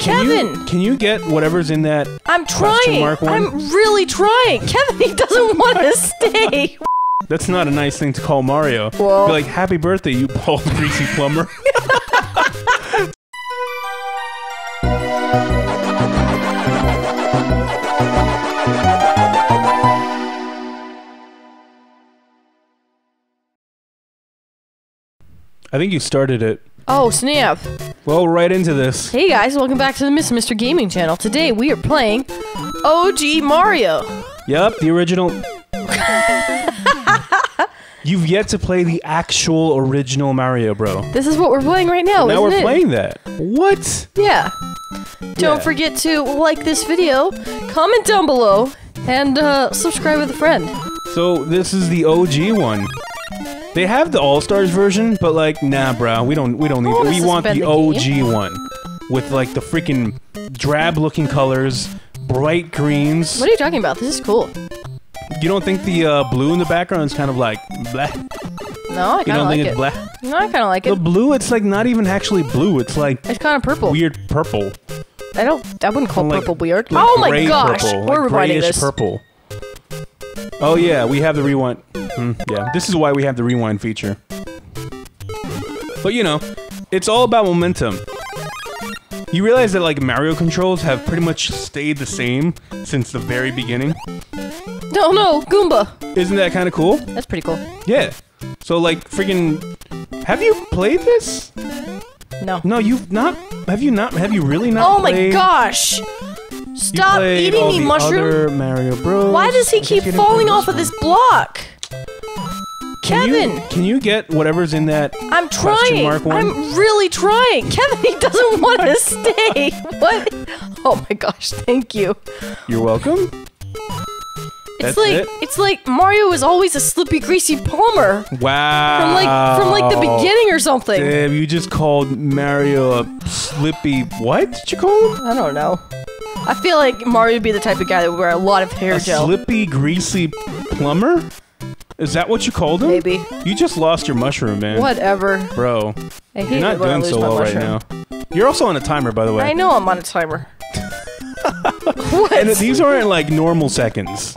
Kevin! Can you get whatever's in that question mark one? I'm really trying! Kevin, he doesn't want to stay! That's not a nice thing to call Mario. Well. Be like, happy birthday, you bald, greasy plumber. I think you started it. Oh, snap. Well, right into this. Hey guys, welcome back to the Miss Mr Gaming channel. Today we are playing OG Mario. Yep, the original. You've yet to play the actual original Mario, bro. This is what we're playing right now, isn't it? Now we're playing that. What? Yeah. Don't forget to like this video, comment down below, and subscribe with a friend. So, this is the OG one. They have the All-Stars version, but like, nah, bro, we don't need that. We want the OG one. With like the freaking drab-looking colors, bright greens. What are you talking about? This is cool. You don't think the blue in the background is kind of like, blah? No, I kind of like it. You don't think it's blah? No, I kind of like it. The blue, it's like not even actually blue, it's like... It's kind of purple. Weird purple. I wouldn't call purple weird. Like, oh my gosh! Purple, we're rewinding this. Purple. Oh yeah, we have the rewind. Yeah, this is why we have the rewind feature. But you know, it's all about momentum. You realize that like Mario controls have pretty much stayed the same since the very beginning? No, no, Goomba! Isn't that kind of cool? That's pretty cool. Yeah. So like, freaking... Have you played this? No. No, you've not... Have you not... Have you really not played... Oh my gosh! Stop eating me, mushroom! Other Mario Bros. Why does he keep falling off of this block? Kevin! Can you get whatever's in that I'm trying! Question mark one? I'm really trying! Kevin, he doesn't want to stay! What? Oh my gosh, thank you. You're welcome. It's it's like Mario is always a slippy, greasy plumber. Wow. From like the beginning or something. Damn, you just called Mario a slippy... What did you call him? I don't know. I feel like Mario would be the type of guy that would wear a lot of hair gel. A slippy, greasy plumber? Is that what you called him? Maybe. You just lost your mushroom, man. Whatever. Bro. I hate it when I lose my mushroom. You're not doing so well right now. You're also on a timer, by the way. I know I'm on a timer. What? And these aren't like normal seconds.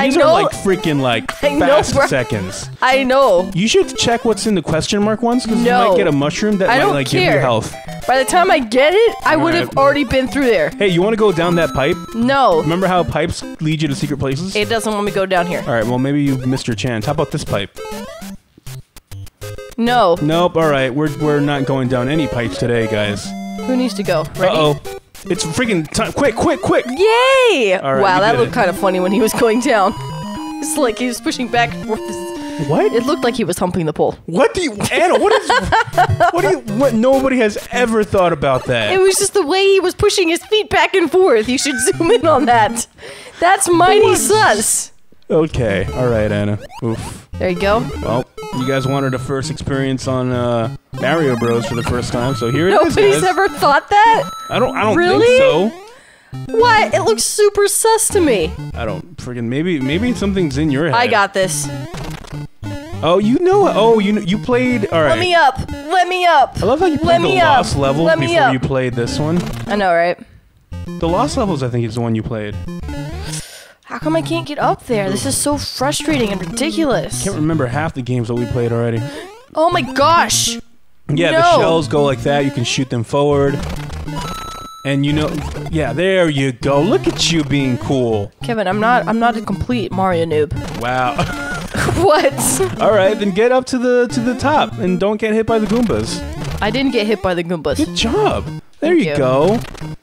These are like freaking like fast seconds. I know. You should check what's in the question mark ones because you might get a mushroom that might like give you health. By the time I get it, I would have already been through there. Hey, you want to go down that pipe? No. Remember how pipes lead you to secret places? It doesn't want me to go down here. All right, well maybe you missed your chance. How about this pipe? No. Nope. All right, we're not going down any pipes today, guys. Who needs to go? Ready? Uh-oh. It's freaking time. Quick, quick, quick! Yay! Right, wow, that looked kind of funny when he was going down. It's like he was pushing back and forth. What? It looked like he was humping the pole. What do you... Anna, what is... what do you... What? Nobody has ever thought about that. It was just the way he was pushing his feet back and forth. You should zoom in on that. That's mighty sus. Okay. All right, Anna. Oof. There you go. Well, you guys wanted a first experience on, Mario Bros for the first time, so here it is. Nobody's ever thought that? I don't really? Think so. What? It looks super sus to me. I don't freaking maybe something's in your head. I got this. Oh, you know you played alright. Let me up. Let me up. I love how you played the Lost level before you played this one. I know, right? The Lost Levels I think is the one you played. How come I can't get up there? This is so frustrating and ridiculous. I can't remember half the games that we played already. Oh my gosh! Yeah, the shells go like that. You can shoot them forward. And you know... Yeah, there you go. Look at you being cool. Kevin, I'm not a complete Mario noob. Wow. What? Alright, then get up to the top and don't get hit by the Goombas. I didn't get hit by the Goombas. Good job. There you go.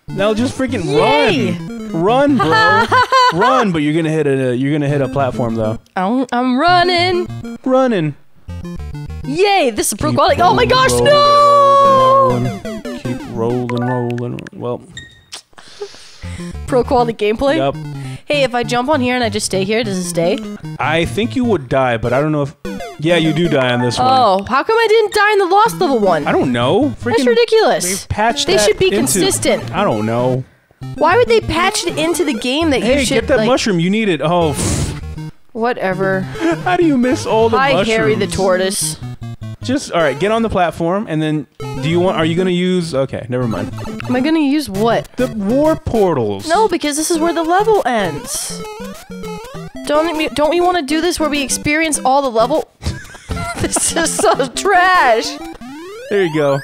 Now just freaking run. Run, bro. Run, but you're gonna hit a platform though. I'm running. Running. Yay! This is pro quality. Oh my gosh! Rolling, no! Rolling, keep rolling. Well, pro quality gameplay. Yep. Hey, if I jump on here and I just stay here, does it stay? I think you would die, but I don't know if. Yeah, you do die on this one. Oh, how come I didn't die in the Lost Level one? I don't know. Freaking, that's ridiculous. They patched. They should be consistent. I don't know. Why would they patch it into the game that you should? Hey, get that mushroom. You need it. Oh. Whatever. How do you miss all the mushrooms? Hi, Harry the Tortoise. Just, alright, get on the platform and then Do you want? Are you gonna use? Okay, never mind. Am I gonna use what? The warp portals. No, because this is where the level ends. Don't we want to do this where we experience all the level? This is so trash. There you go.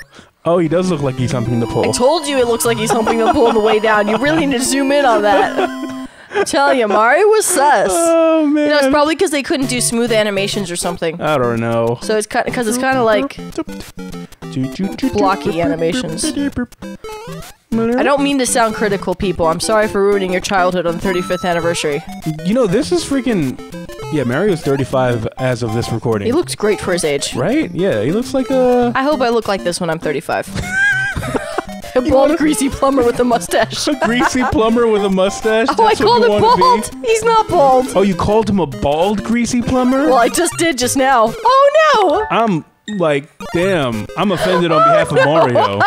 Oh, he does look like he's humping the pole. I told you it looks like he's humping the pole on the way down. You really need to zoom in on that. I tell you, Mario was sus. Oh, man. You know, it's probably because they couldn't do smooth animations or something. I don't know. So it's kind of, because it's kind of like blocky animations. I don't mean to sound critical, people. I'm sorry for ruining your childhood on the 35th anniversary. You know, this is freaking... Yeah, Mario's 35 as of this recording. He looks great for his age. Right? Yeah, he looks like a... I hope I look like this when I'm 35. A bald, greasy plumber with a mustache. A greasy plumber with a mustache? Oh, I called him bald! He's not bald! Oh, you called him a bald, greasy plumber? Well, I just did just now. Oh, no! I'm like, damn. I'm offended on behalf of Mario.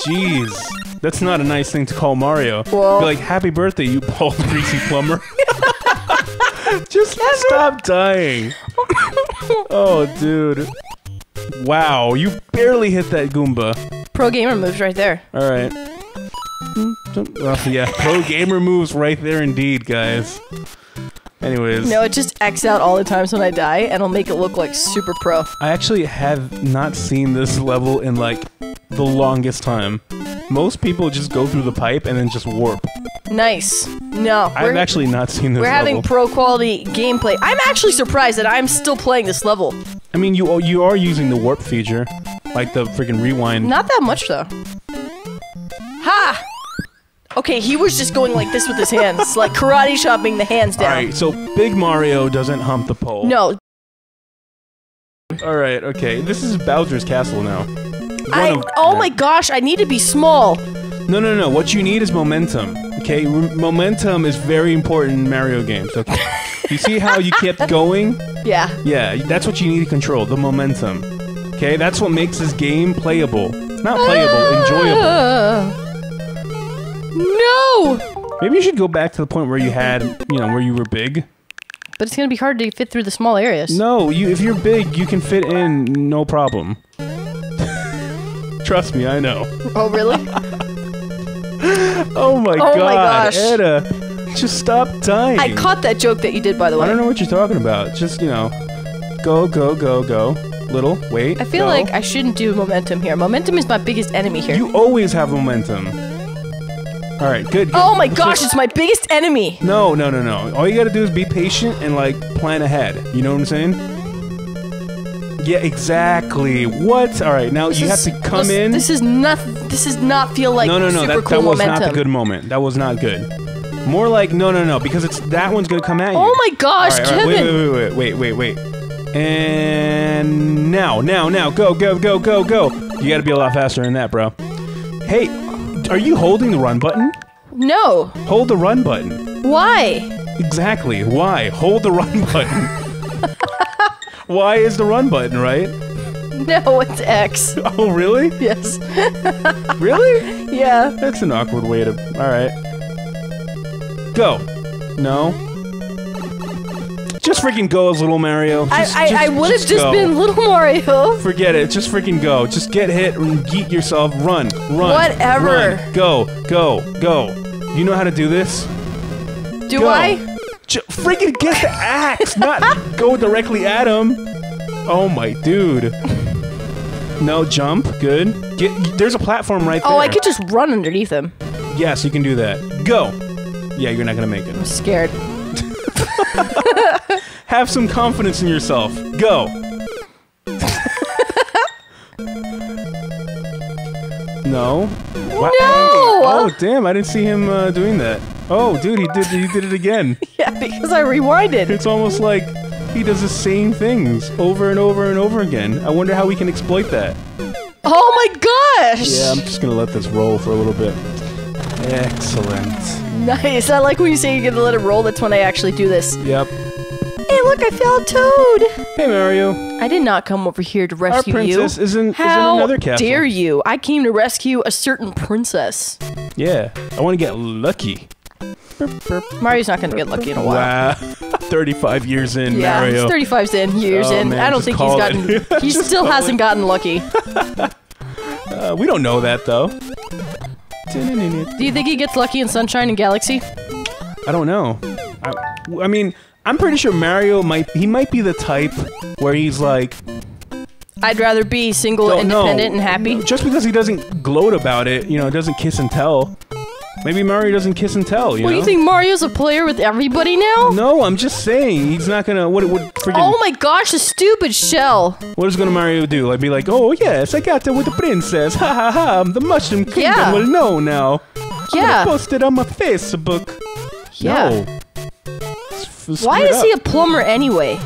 Jeez. That's not a nice thing to call Mario. Well, be like, happy birthday, you bald, greasy plumber. Just stop dying. Oh, dude. Wow, you barely hit that Goomba. Pro gamer moves right there. All right. Yeah, pro gamer moves right there indeed, guys. Anyways. No, it just X out all the times when I die, and it'll make it look like super pro. I actually have not seen this level in, like, the longest time. Most people just go through the pipe and then just warp. Nice. No. I've actually not seen this level. We're having pro quality gameplay. I'm actually surprised that I'm still playing this level. I mean, you are using the warp feature. Like the freaking rewind. Not that much, though. Ha! Okay, he was just going like this with his hands. Like karate chopping the hands down. Alright, so Big Mario doesn't hump the pole. No. Alright, okay. This is Bowser's castle now. Oh my gosh, I need to be small. No, no, no. What you need is momentum. Okay, momentum is very important in Mario games. Okay, you see how you kept going? Yeah. Yeah, that's what you need to control, the momentum. Okay, that's what makes this game playable. Not playable, enjoyable. No. Maybe you should go back to the point where you had, you know, where you were big. But it's gonna be hard to fit through the small areas. No, if you're big, you can fit in, no problem. Trust me, I know. Oh, really? Oh my gosh. Edda, just stop dying. I caught that joke that you did, by the way. I don't know what you're talking about. Just, you know, go, go, go, go. Little, wait, I feel like I shouldn't do momentum here. Momentum is my biggest enemy here. You always have momentum. All right, good. Oh my gosh, it's my biggest enemy. No, no, no, no. All you gotta do is be patient and, like, plan ahead. You know what I'm saying? Yeah, exactly. What? All right, now you have to come in. This is not feel like super cool momentum. No, no, no, that was not a good moment. That was not good. More like, no, no, no, because it's that one's going to come at you. Oh my gosh, Kevin. Wait, wait, wait, wait, wait. And now, go, go, go, go, go. You got to be a lot faster than that, bro. Hey, are you holding the run button? No. Hold the run button. Why? Exactly, why? Hold the run button. Why is the run button, right? No, it's X. Oh, really? Yes. Really? Yeah. That's an awkward way to... Alright. Go. No. Just freaking go as Little Mario. I would have just been Little Mario. Forget it. Just freaking go. Just get hit and yeet yourself. Run. Run. Whatever. Run. Go. Go. Go. You know how to do this? Do go. I? Freaking get the axe, not go directly at him. Oh my dude. No, jump. Good. There's a platform right there. Oh, I could just run underneath him. Yes, you can do that. Go. Yeah, you're not gonna make it. I'm scared. Have some confidence in yourself. Go. No. Wow. No. Oh damn! I didn't see him doing that. Oh, dude, he did it again. Yeah, because I rewinded. It's almost like he does the same things over and over and over again. I wonder how we can exploit that. Oh my gosh! Yeah, I'm just gonna let this roll for a little bit. Excellent. Nice. I like when you say you're gonna let it roll. That's when I actually do this. Yep. Hey, look! I found Toad. Hey, Mario. I did not come over here to rescue you. Our princess is in another castle. How dare you! I came to rescue a certain princess. Yeah, I want to get lucky. Mario's not going to get lucky in a while. Wow. 35 years in, yeah, Mario. Yeah, 35 years in. Man, I don't think he's gotten... He still hasn't gotten lucky. We don't know that, though. Do you think he gets lucky in Sunshine and Galaxy? I don't know. I mean, I'm pretty sure Mario might... He might be the type where he's like... I'd rather be single, independent, and happy. Just because he doesn't gloat about it, you know, doesn't kiss and tell. Maybe Mario doesn't kiss and tell, you know? What, you think Mario's a player with everybody now? No, I'm just saying, he's not gonna... Oh my gosh, a stupid shell! What is gonna Mario do? Like, be like, oh yes, I got there with the princess, ha ha ha, the Mushroom Kingdom will know now. Yeah. I'm gonna post it on my Facebook. Yeah. No. Why is he a plumber anyway?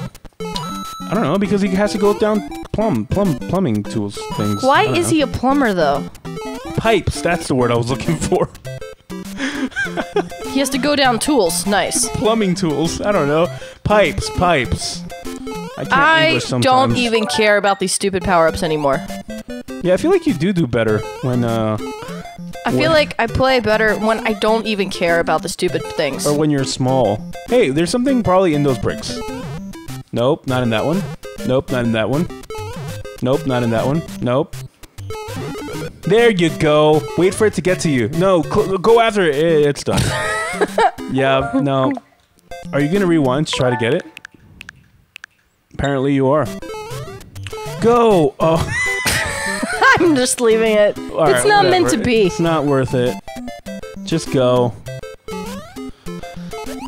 I don't know, because he has to go down plumbing tools things. Why is he a plumber, though? Pipes, that's the word I was looking for. He has to go down tools. Nice. Plumbing tools. I don't know. Pipes. I don't even care about these stupid power-ups anymore. Yeah, I feel like you do better when, I feel like I play better when I don't even care about the stupid things. Or when you're small. Hey, there's something probably in those bricks. Nope, not in that one. Nope, not in that one. Nope, not in that one. Nope. There you go. Wait for it to get to you. No, go after it. It's done. Yeah, no. Are you going to rewind to try to get it? Apparently you are. Go! Oh. I'm just leaving it. Right, it's not meant to be. It's not worth it. Just go.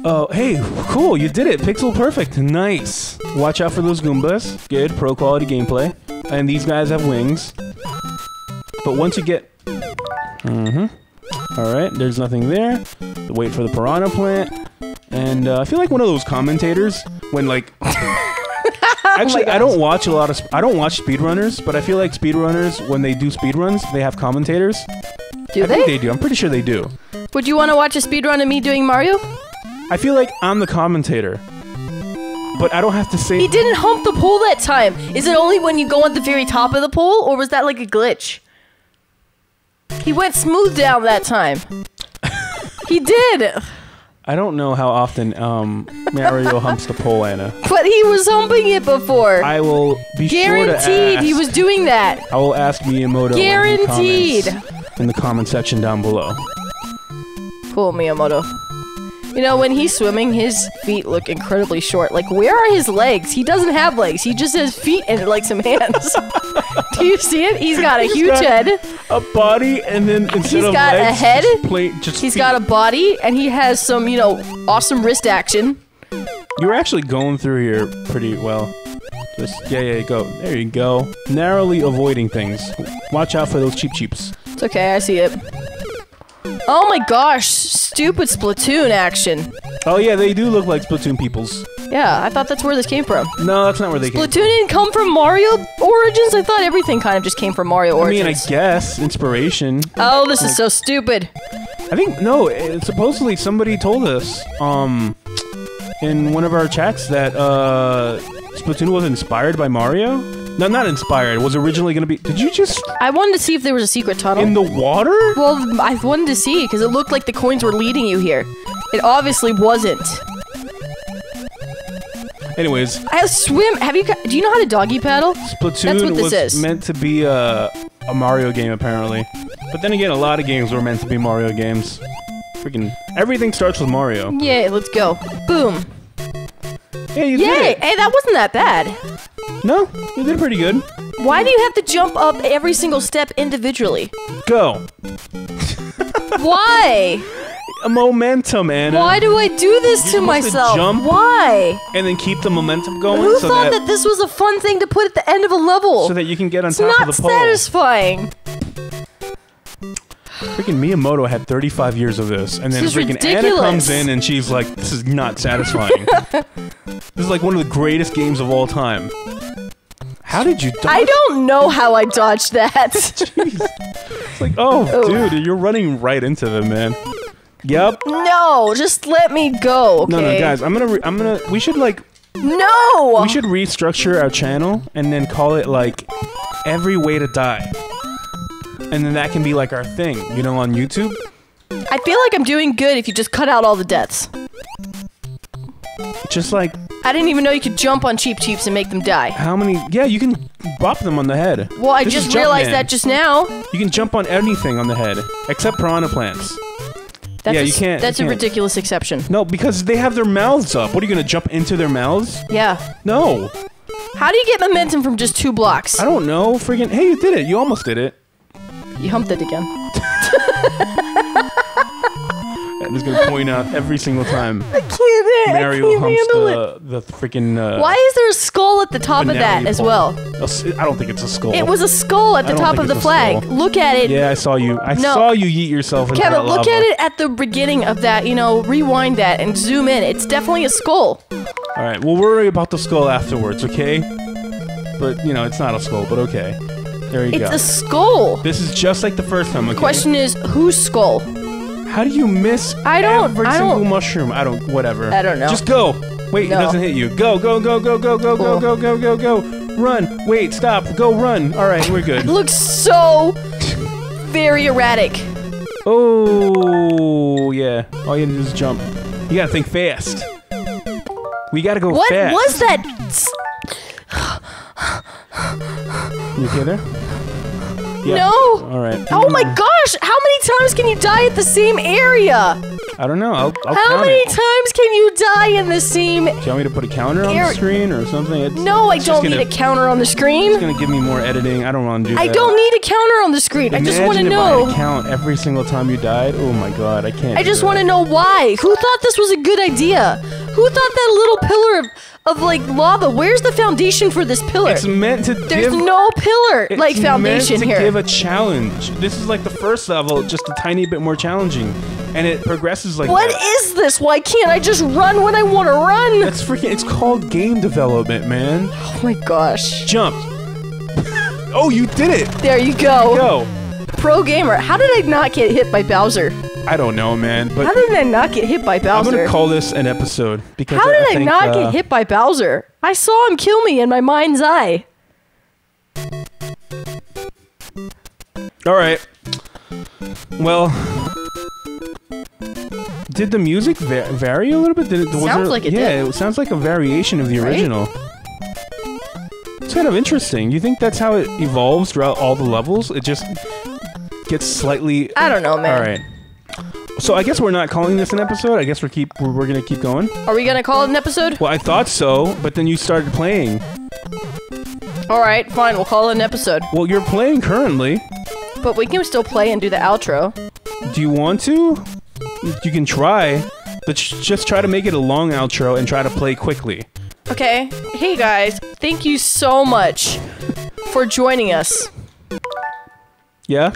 Oh, hey, cool. You did it. Pixel perfect. Nice. Watch out for those Goombas. Good. Pro quality gameplay. And these guys have wings. But once you get... Alright, there's nothing there. Wait for the Piranha Plant. And I feel like one of those commentators, when like... Actually, I don't watch a lot of... I don't watch speedrunners, but I feel like speedrunners, when they do speedruns, they have commentators. Do they? I think they do. I'm pretty sure they do. Would you want to watch a speedrun of me doing Mario? I feel like I'm the commentator. But I don't have to say... He didn't hump the pole that time! Is it only when you go at the very top of the pole, or was that like a glitch? He went smooth down that time. He did. I don't know how often Mario humps the pole, Anna. But he was humping it before. I will be guaranteed he was doing that. I will ask Miyamoto. Guaranteed. In the comment section down below. Cool, Miyamoto. You know, when he's swimming, his feet look incredibly short. Like, where are his legs? He doesn't have legs. He just has feet and, like, some hands. Do you see it? He's got a huge head. A body, and then instead of legs... He's got a head. He's got a body, and he has some, you know, awesome wrist action. You're actually going through here pretty well. Just, yeah, go. There you go. Narrowly avoiding things. Watch out for those Cheep Cheeps. It's okay, I see it. Oh my gosh, stupid Splatoon action. Oh yeah, they do look like Splatoon peoples. Yeah, I thought that's where this came from. No, that's not where they came from. Splatoon didn't come from Mario Origins? I thought everything kind of just came from Mario Origins. I mean, I guess. Inspiration. Oh, this is so stupid. I think, no, supposedly somebody told us, in one of our chats that, Splatoon was inspired by Mario? No, not inspired. Was originally going to be... Did you just... I wanted to see if there was a secret tunnel. In the water? Well, I wanted to see, because it looked like the coins were leading you here. It obviously wasn't. Anyways. I swim... Do you know how to doggy paddle? Splatoon That's what this was is. Meant to be a Mario game, apparently. But then again, a lot of games were meant to be Mario games. Freaking... Everything starts with Mario. Yay, let's go. Boom. Hey, you did it. Hey, that wasn't that bad. No, you did pretty good. Why do you have to jump up every single step individually? Go. Why? Momentum, Anna. Why do I do this to myself? Jump. Why? And then keep the momentum going. Who thought that this was a fun thing to put at the end of a level? So that you can get on top of the pole. It's not satisfying. Freaking Miyamoto had 35 years of this, and then freaking Anna comes in and she's like, this is not satisfying. This is like one of the greatest games of all time. How did you dodge? I don't know how I dodged that. Jeez. It's like, oh, dude, you're running right into them, man. Yep. No, just let me go, okay? No, guys, we should, like... No! We should restructure our channel, and then call it, like, Every Way to Die. And then that can be, like, our thing, you know, on YouTube? I feel like I'm doing good if you just cut out all the deaths. Just like... I didn't even know you could jump on Cheep Cheeps and make them die. How many... Yeah, you can bop them on the head. Well, I just realized that just now. You can jump on anything on the head, except piranha plants. That's yeah, you can't. That's a ridiculous exception. No, because they have their mouths up. What, are you going to jump into their mouths? Yeah. No. How do you get momentum from just 2 blocks? I don't know. Freaking... Hey, you did it. You almost did it. You humped it again. I'm just gonna point out every single time. I can't. Mario humps the freaking. Why is there a skull at the top of that as well? I don't think it's a skull. It was a skull at the top of the flag. Look at it. Yeah, I saw you. I saw you yeet yourself into that lava. Kevin, look at it at the beginning of that. You know, rewind that and zoom in. It's definitely a skull. All right, we'll worry about the skull afterwards, okay? But you know, it's not a skull, but okay. There you go. It's a skull. This is just like the first time. Okay? The question is, whose skull? How do you miss every single mushroom? I don't... Whatever. I don't know. Just go. Wait, it doesn't hit you. Go, go, go, go, go, go, go, go, go, go, go. Run. Wait, stop. Go, run. All right, we're good. It looks so... very erratic. Oh, yeah. All you gotta do is jump. You gotta think fast. We gotta go fast. What was that? You okay there? Yep. No! Alright. Oh my gosh! How many times can you die at the same area? I don't know. I'll How many times can you die in the same... Do you want me to put a counter on the screen or something? It's, no, I don't need a counter on the screen. It's gonna give me more editing. I don't want to do that. I don't need a counter on the screen. Imagine I just want to know. If I count every single time you died. Oh my god, I can't. I just want to know why. Who thought this was a good idea? Who thought that little pillar of like lava? Where's the foundation for this pillar? It's meant to. There's no pillar like foundation here. Give a challenge. This is like the first level, just a tiny bit more challenging, and it progresses like. What is this? Why can't I just run when I want to run? That's freaking. It's called game development, man. Oh my gosh. Jump. Oh, you did it. There you go. There you go. Pro gamer. How did I not get hit by Bowser? I don't know, man. But how did I not get hit by Bowser? I'm gonna call this an episode because. How did I not get hit by Bowser? I saw him kill me in my mind's eye. All right. Well, did the music vary a little bit? Did it, was there, like it did. It sounds like a variation of the original. It's kind of interesting. You think that's how it evolves throughout all the levels? It just gets slightly. I don't know, man. All right. So I guess we're not calling this an episode. I guess we're gonna keep going. Are we gonna call it an episode? Well, I thought so, but then you started playing. All right, fine. We'll call it an episode. Well, you're playing currently. But we can still play and do the outro. Do you want to? You can try, but just try to make it a long outro and try to play quickly. Okay. Hey guys, thank you so much for joining us. Yeah?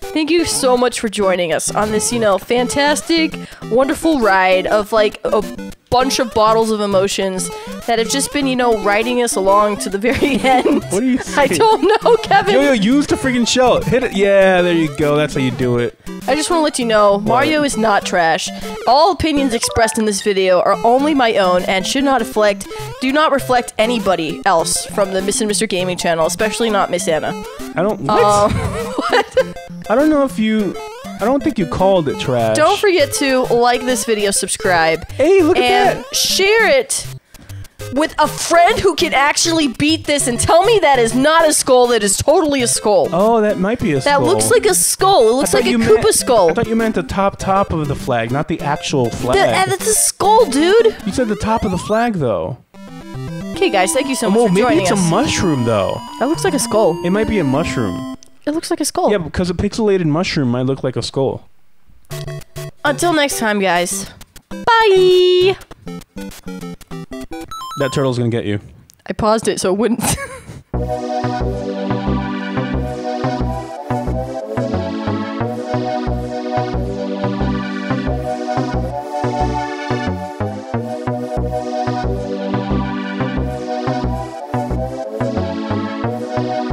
Thank you so much for joining us on this, you know, fantastic, wonderful ride of like a bunch of bottles of emotions that have just been, you know, riding us along to the very end. What are you saying? I don't know, Kevin. Yo, use the freaking shell. Hit it. Yeah, there you go. That's how you do it. I just want to let you know, Mario is not trash. All opinions expressed in this video are only my own and should not reflect, do not reflect anybody else from the Miss and Mr. Gaming channel, especially not Miss Anna. I don't, what? What? I don't know if you... I don't think you called it trash. Don't forget to like this video, subscribe. Hey, look at that! And share it with a friend who can actually beat this and tell me that is not a skull, that is totally a skull. Oh, that might be a skull. That looks like a skull. It looks like a Koopa skull. I thought you meant the top of the flag, not the actual flag. That's a skull, dude. You said the top of the flag, though. Okay, guys, thank you so much for joining us. Maybe it's a mushroom, though. That looks like a skull. It might be a mushroom. It looks like a skull. Yeah, because a pixelated mushroom might look like a skull. Until next time, guys. Bye! That turtle's gonna get you. I paused it so it wouldn't.